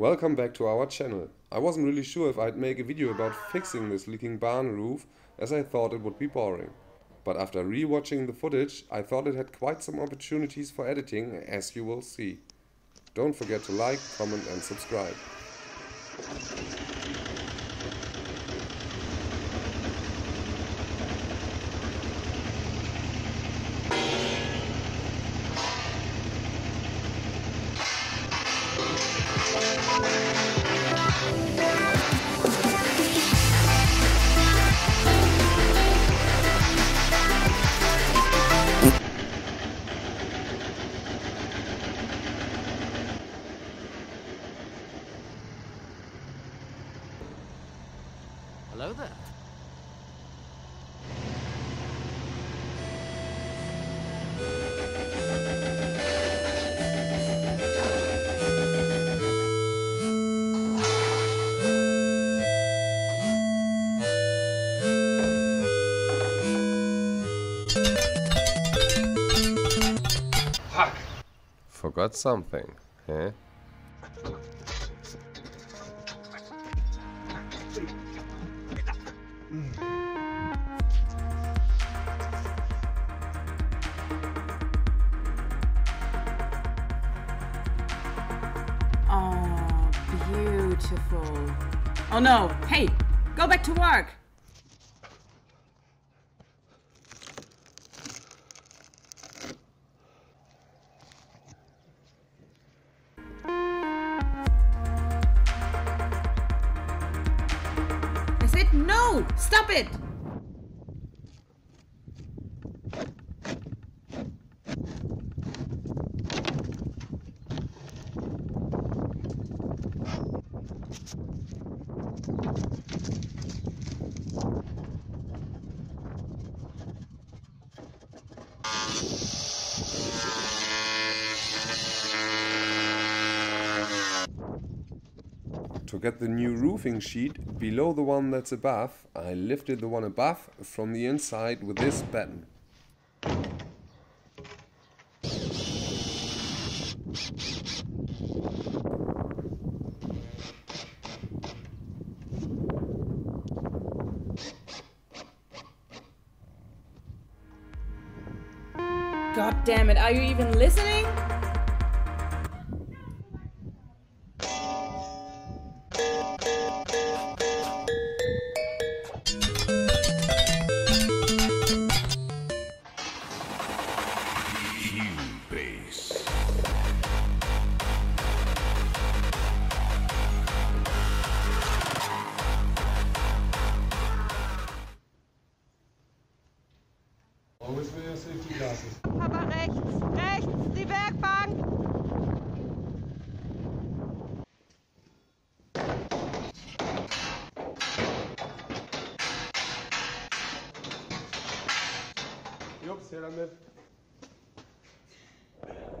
Welcome back to our channel. I wasn't really sure if I'd make a video about fixing this leaking barn roof, as I thought it would be boring. But after re-watching the footage, I thought it had quite some opportunities for editing, as you will see. Don't forget to like, comment and subscribe. Hello there. Fuck! Forgot something, eh? Oh, beautiful. Oh no, hey, go back to work. I said no, stop it. To get the new roofing sheet below the one that's above, I lifted the one above from the inside with this batten. God damn it, are you even listening? Always will your safety glasses. Papa, rechts, rechts, die Werkbank! Jups, her damit.